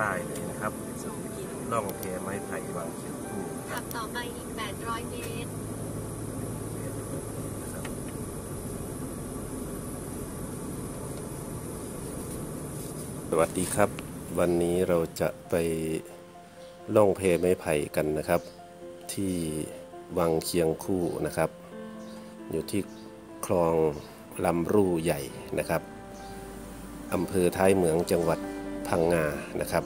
ป้ายเลยนะครับร่องแพไม้ไผ่วางเขียวคู่ขับต่อไปอีก800เมตรสวัสดีครับวันนี้เราจะไปล่องแพไม้ไผ่กันนะครับที่วังเคียงคู่นะครับอยู่ที่คลองลำรูใหญ่นะครับอำเภอท้ายเหมืองจังหวัดพังงานะครับ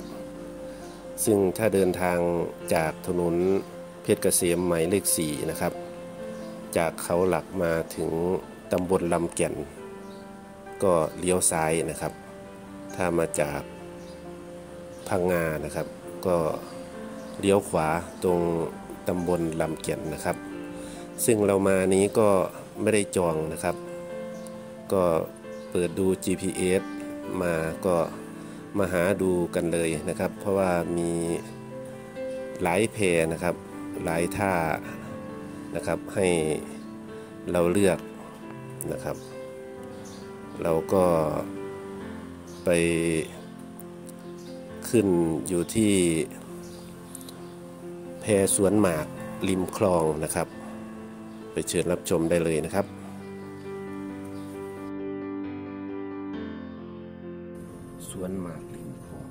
ซึ่งถ้าเดินทางจากถนนเพชรเกษมหมายเลข4นะครับจากเขาหลักมาถึงตำบลลำแก่นก็เลี้ยวซ้ายนะครับถ้ามาจากพังงานะครับก็เลี้ยวขวาตรงตำบลลำเกียนนะครับซึ่งเรามานี้ก็ไม่ได้จองนะครับก็เปิดดู GPS มาก็มาหาดูกันเลยนะครับเพราะว่ามีหลายแพนะครับหลายท่านะครับให้เราเลือกนะครับเราก็ไปขึ้นอยู่ที่แพสวนหมากริมคลองนะครับไปเชิญรับชมได้เลยนะครับสวนหมากริมคลอง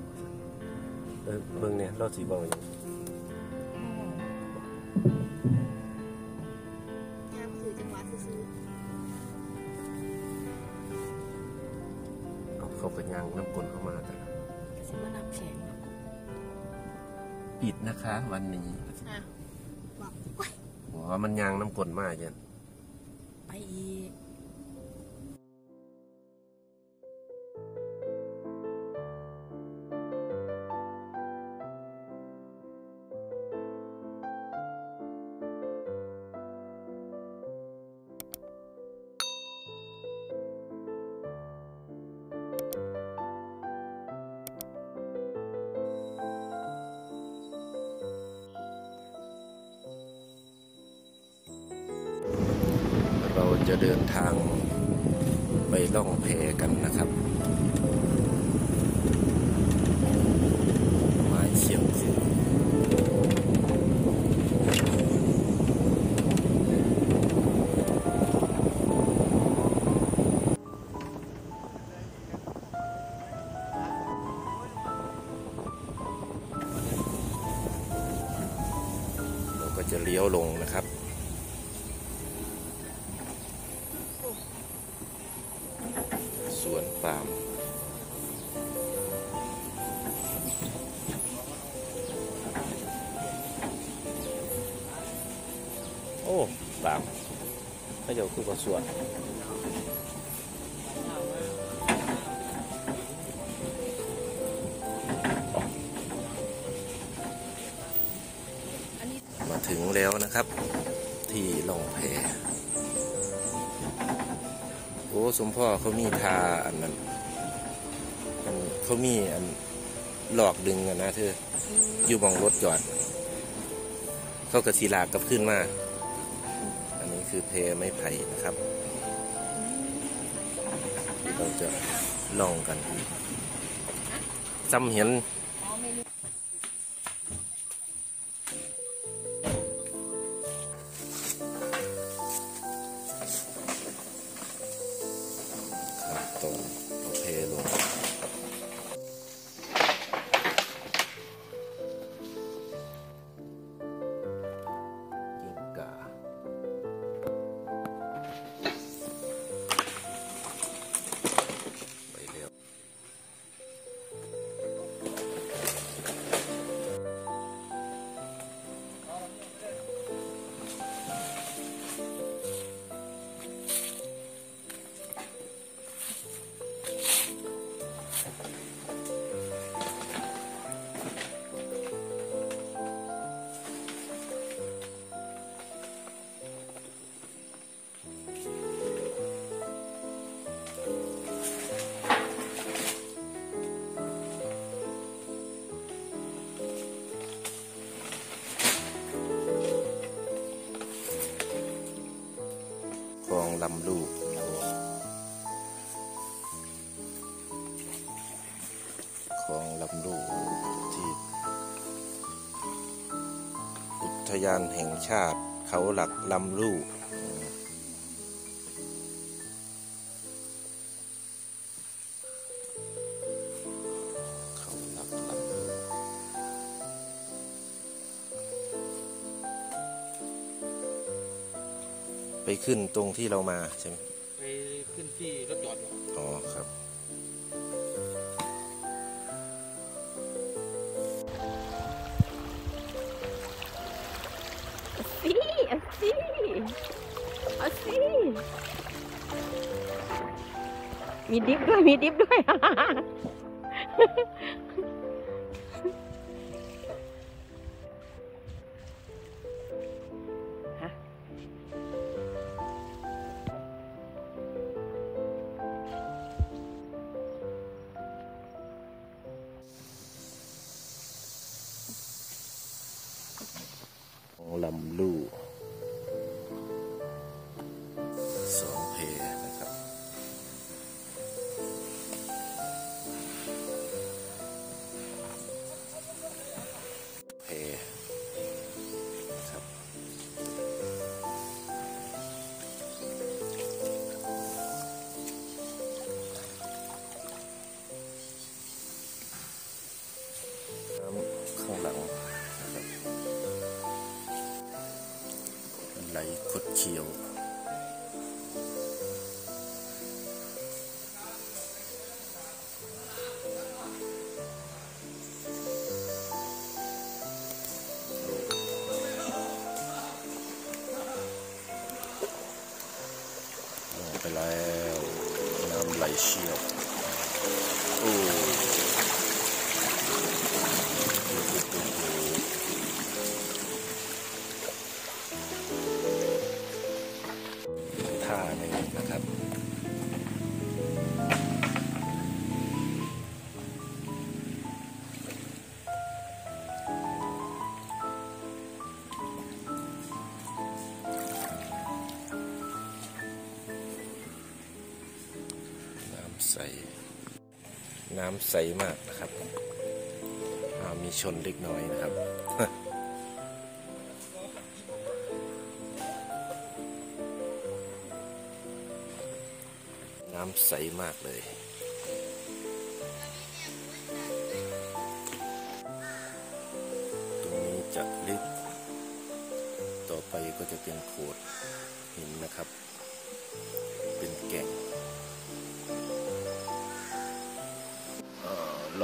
เมืองเนี่ยเราสีบอลเขาเป็นยางน้ำกลเข้ามาแต่สิว่าน้ำแข็งปิดนะคะวันนี้บอกว่ามันยางน้ำกลมากเย็นไปอีกเราจะเดินทางไปล่องแพกันนะครับไม้เคียงคู่เราก็จะเลี้ยวลงนะครับสวนปาล์มโอ้ปาล์มให้เดี๋ยวคือกับสวนมาถึงแล้วนะครับที่ล่องแพโอ้สมพ่อเขามีทาอันนั้นเขามีอันหลอกดึงกันนะเธออยู่มองรถจอดเขากระสีลากกลับขึ้นมาอันนี้คือเพไม้ไผ่นะครับเราจะลองกันจำเห็นลำลูกของลำลูก ยานแห่งชาติเขาหลักลำลู่ไปขึ้นตรงที่เรามาใช่ไหมไปขึ้นที่รถจอดอ๋อครับสิมีดิฟด้วยมีดิฟด้วยลำลู่ไหลคดเขียวลงไปแล้วน้ำไหลเชี่ยวโอ้น้ำใสมากนะครับมีชนเล็กน้อยนะครับน้ำใสมากเลยตรงนี้จะลึกต่อไปก็จะเป็นโขดหินนะครับเป็นแก่งล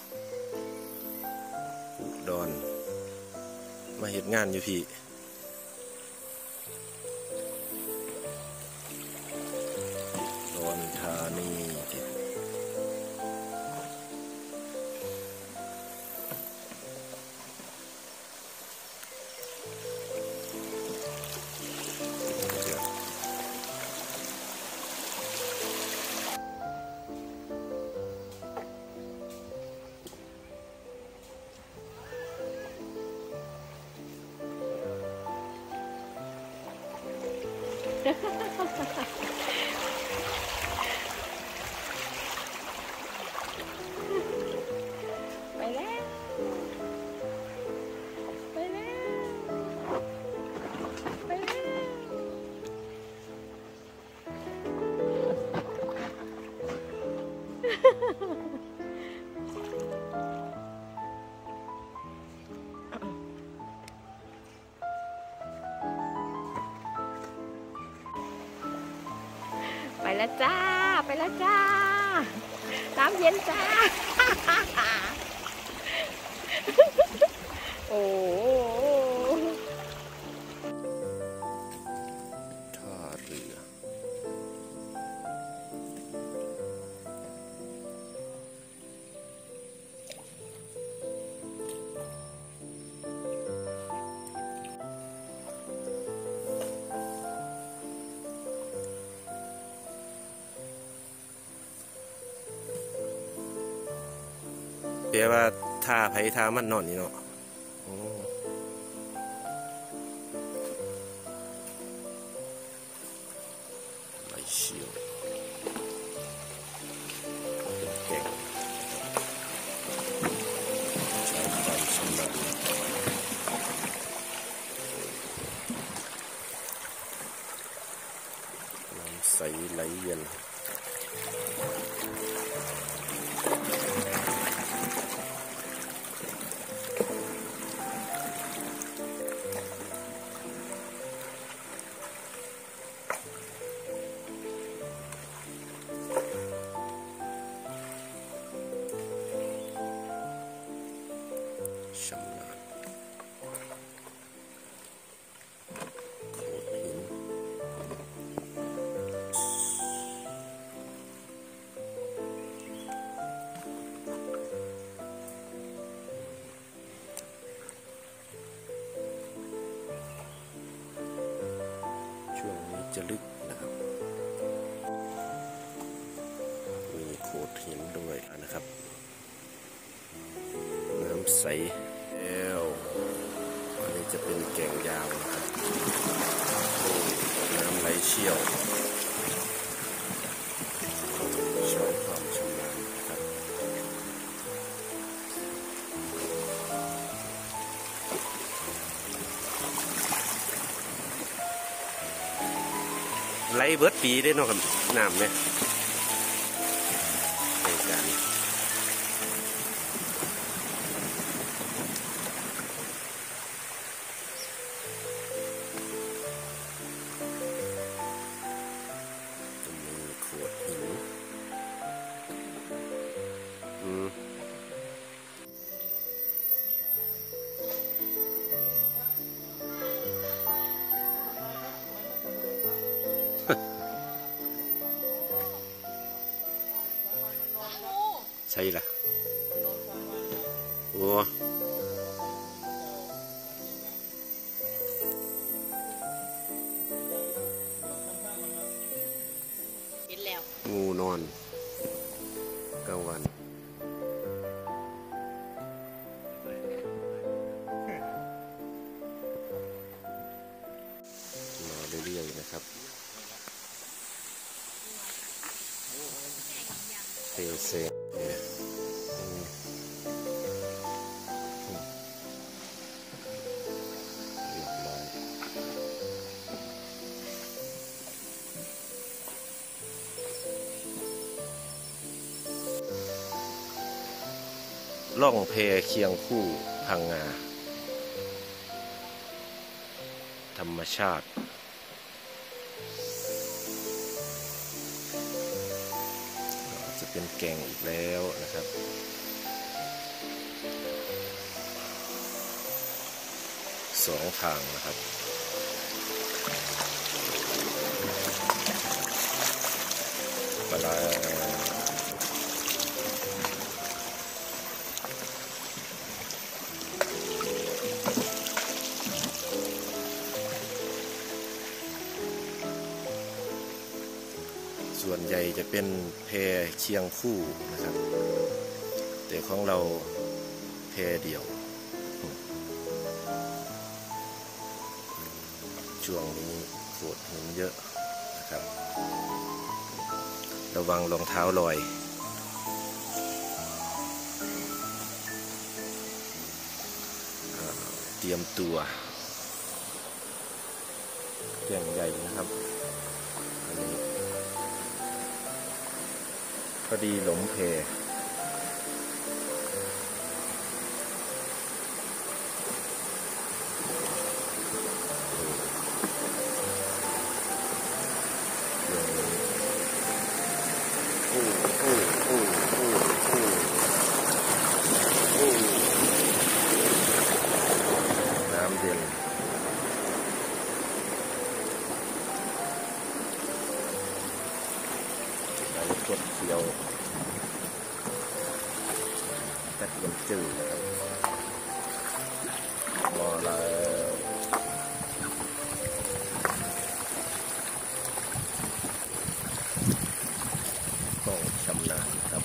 ดอนมาเห็นงานอยู่พี่ดอนธานีไปแล้วไปแล้วไปแล้วไปแล้วจ้าไปแล้วจ้าน้ำเย็นจ้าโอ้ท่าเรือ แปลว่าท่าไผท่ามันนอนนี่เนาะไหลเชี่ยวเก่งใช้ไฟสำหรับน้ำใสไหลเย็นชำนาญโขดหินช่วงนี้จะลึกนะครับมีโขดหินด้วยนะครับน้ำใสอันนี้จะเป็นแก่งยาวนะครับน้ำไหลเชี่ยวใช้ความชำนาญครับไหลเบิดปีได้เนาะครับน้ำเนี่ยในการใช่ล่ะโอ้เห็นแล้วงูนอนกลางวันมาเรื่อยๆนะครับเซล่องเพเคียงคู่พังงาธรรมชาติจะเป็นแก่งอีกแล้วนะครับสองทางนะครับปลาส่วนใหญ่จะเป็นแพเคียงคู่นะครับแต่ของเราแพเดียวช่วงนี้โขดหินเยอะนะครับระวังรองเท้าลอยเตรียมตัวแก่งใหญ่นะครับอันนี้พอดีหลงเพน้ำเย็นกดเขียวตัดลมจืดนะครับพอแล้วต้องชำนาญครับ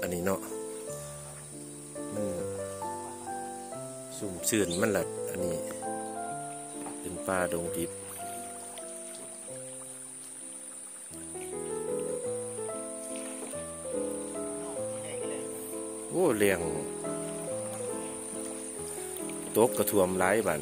อันนี้เนาะมันซุ่มซื่นมันหลัดอันนี้เป็นป่าดงดิบโอ้เลี้ยงตกกระท่วมหลายบ้าน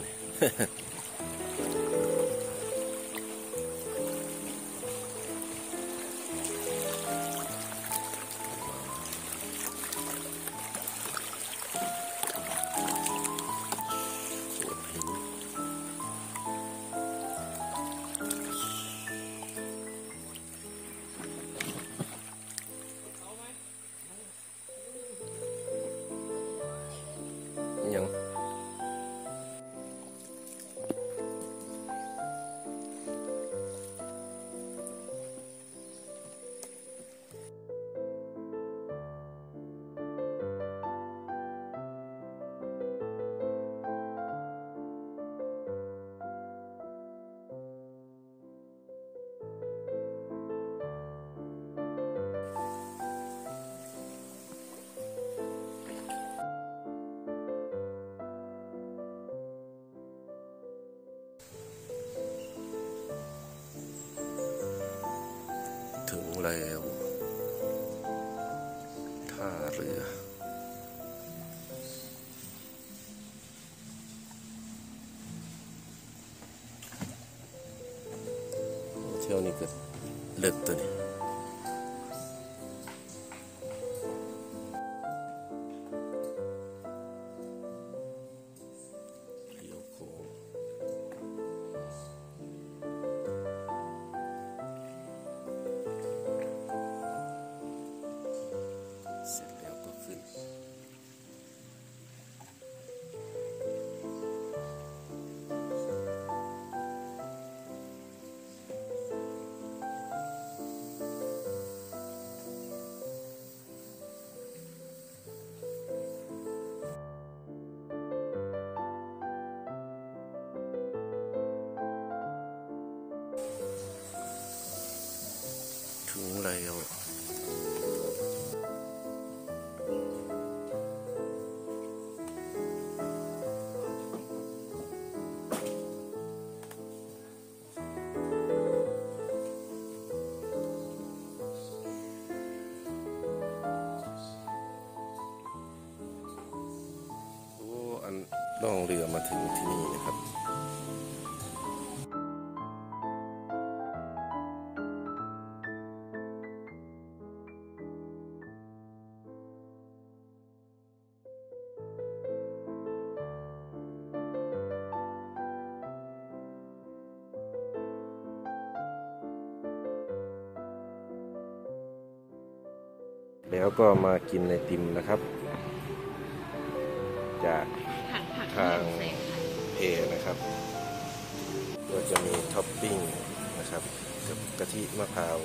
ยังถึงแล้วท่าเรือเที่ยวนี้ก็เลิศตัวนี้ถึงแล้วโอ้อันล่องเรือมาถึงที่นี่นะครับแล้วก็มากินไอติมนะครับจากทางเอนะครับก็จะมีท็อปปิ้งนะครับกับกะทิมะพร้าว